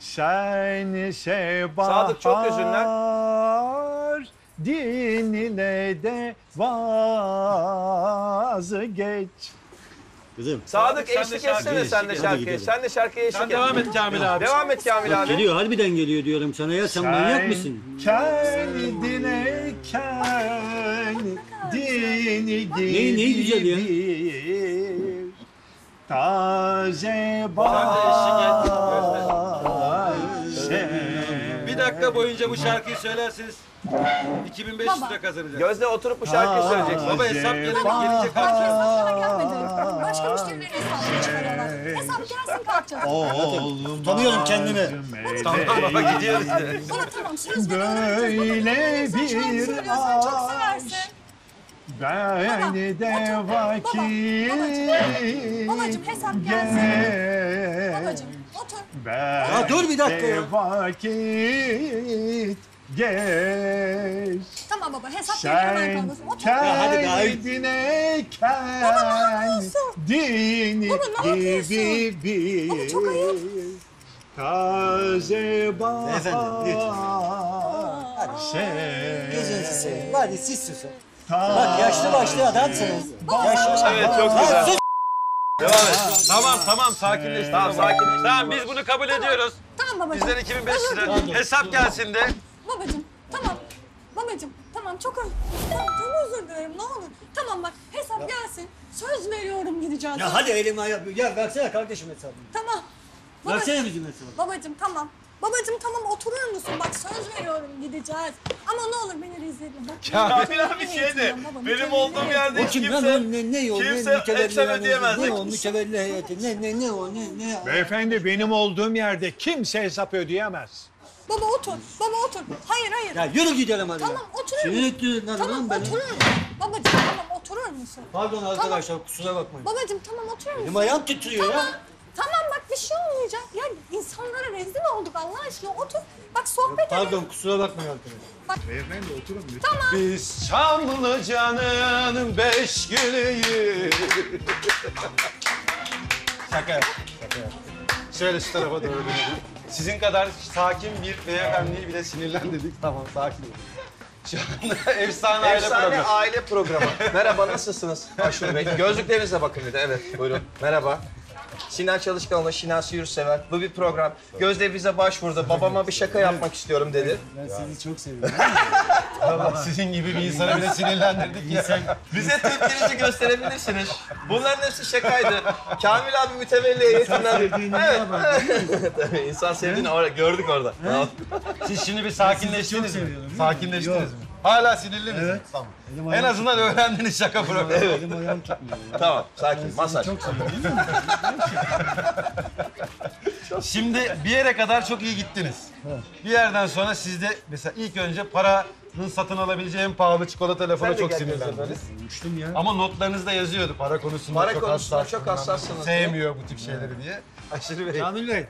Şen şey bahar. Sadık çok hüzünler. Din ile de vazgeç. Kızım. Sadık eşlik etsene sen de şarkıya. Sen de şarkıya eşlik et. Devam et Kamil abi. Devam et Kamil abi. Geliyor, harbiden geliyor diyorum sana ya. Sen manyak mısın? Kendine kendini ne güzel ya. Taze bahar. Bir dakika boyunca bu şarkıyı söylersiniz. 2500 lira kazanacak. Gözde oturup bu şarkıyı söyleyecek. Baba hesap gelecek kalkacak. Sana gelmedi. Başka müşterilerin hesabını çıkarıyorlar. Hesap gelsin kalkacak. Tanıyorum kendimi. Tamam baba gidiyoruz. Bana tamam söz veriyorum. Böyle bir aşk beni de vakit. Babacığım hesap gelsin. Babacığım otur. Ya dur bir dakika ya. Vakit. Geç. Tamam baba hesap verin hemen kalmasın. Otur. Kendine kendini gibi bir taze bahar şey. Gözünüzü seveyim. Hadi siz susun. Bak yaşlı başlı adamsınız. Evet çok güzel. Sus. Devam et. Tamam sakinleş. Tamam sakinleş. Tamam biz bunu kabul ediyoruz. Tamam babacığım. Bizden 2500 lira. Hesap gelsin de. Babacığım tamam, çok özür dilerim ne olur. Tamam bak hesap gelsin, söz veriyorum gideceğiz. Ya hadi elimi ayağım, ya versene kardeşim hesabını. Tamam. Versene bizim hesabını. Babacığım tamam, oturur musun? Bak söz veriyorum gideceğiz. Ama ne olur beni rezil etme. Kamil abi şeydi, benim olduğum yerde hiç kimse hesap ödeyemezdi. Ne o mükemmelli heyeti, ne o? Beyefendi benim olduğum yerde kimse hesap ödeyemez. Baba otur, Hayır. Ya yürü gidelim hadi. Tamam oturur musun? Tamam oturur. Babacığım tamam oturur musun? Pardon arkadaşlar kusura bakmayın. Babacığım tamam oturur musun? Benim ayağım titriyor ya. Tamam bak bir şey olmayacak. Ya insanlara rezil olduk Allah aşkına otur. Bak sohbet edelim. Pardon kusura bakmayın arkadaşlar. Beyefendi oturun lütfen. Tamam. Biz Çamlıca'nın 5 gülüyü. Şaka. Şöyle şu tarafa doğru dönelim. Sizin kadar sakin bir beyefendiyi bile sinirlendirdik. Tamam, sakin olun. Şu anda Efsane Aile Programı. Efsane Aile Programı. Merhaba, nasılsınız? Azur Bey, gözlüklerinize bakın bir de. Evet, buyurun. Merhaba. Sinan Çalışkanoğlu, Şinasi Yurtsever. Bu bir program. Gözde bize başvurdu. Babama bir şaka yapmak istiyorum dedi. Ben sizi çok seviyorum. Sizin gibi bir insanı bile sinirlendirdik ya. Bize tepkinizi gösterebilirsiniz. Bunların hepsi şakaydı. Kamil abi mütevelli eğitimden... Evet. Tabii insan sevdiğini gördük orada. Siz şimdi bir sakinleştiniz mi? Sakinleştiniz mi? Hala sinirli misiniz? Evet. Tamam. En azından öğrendiğiniz şaka programı. Evet. Elim ayağım tutmuyor. Tamam, sakin. Masaj. Çok seviyorum değil mi? Şimdi bir yere kadar çok iyi gittiniz. Evet. Bir yerden sonra sizde mesela ilk önce paranın satın alabileceği en pahalı çikolata lafına çok sinirlendiniz. Uçtum ya. Ama notlarınızda yazıyordu para konusunda çok hassassınız. Sevmiyor bu tip şeyleri diye. Aşırı Kamil Bey.